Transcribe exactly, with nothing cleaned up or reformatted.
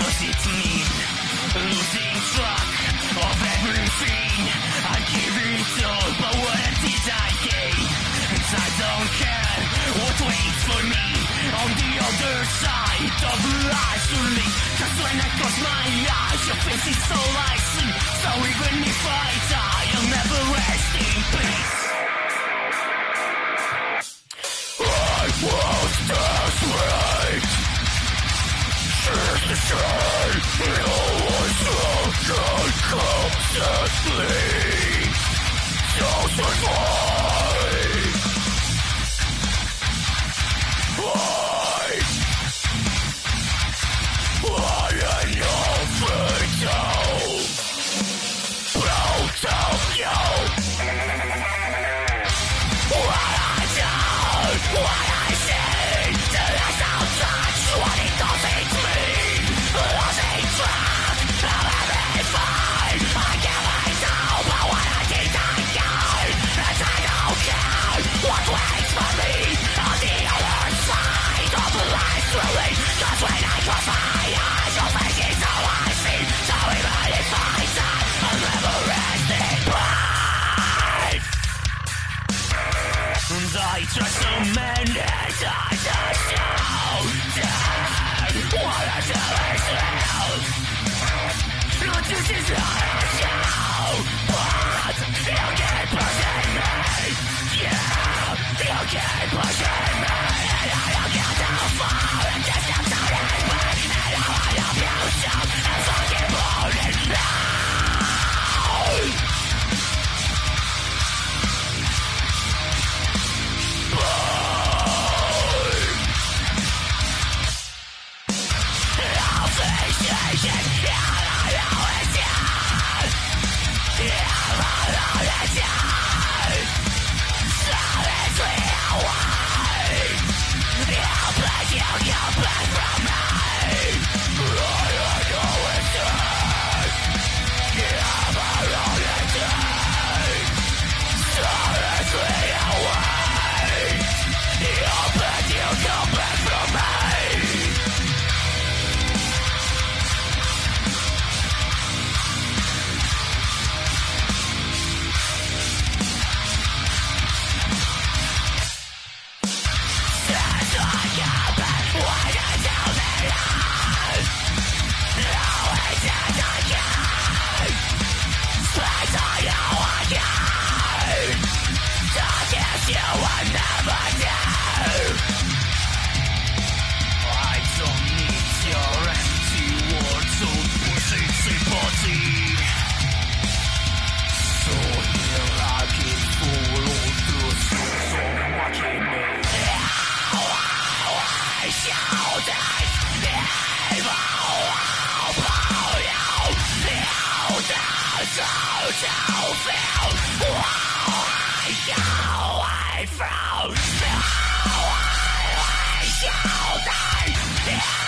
does it mean? Losing track of everything. I give it all, but what did I gain? And I don't care what waits for me on the other side of life to live. Cause when I close my eyes, your face is all I see. So even if I die, I'll never rest in peace. I won't desperate. Here's the shame. We always look good constantly. So survive. I, I am your fatal. Proud of you. What I do, what I see, the last I'll touch, what it doesn't mean. Losing track of everything. I give it all, but what I did I gain. And I don't care what waits for me on the other side of life to lead. Cause when I cross my eyes, your face is all I see. So even if I die, I'll never rest in peace. And I trust so many as I just don't dead. What I do is real. Not this is not you, but you can push at me. Yeah, you can push at me. And I don't get too far, and just not so that way. And I want to be yourself, and fucking born in life. From now I shall die.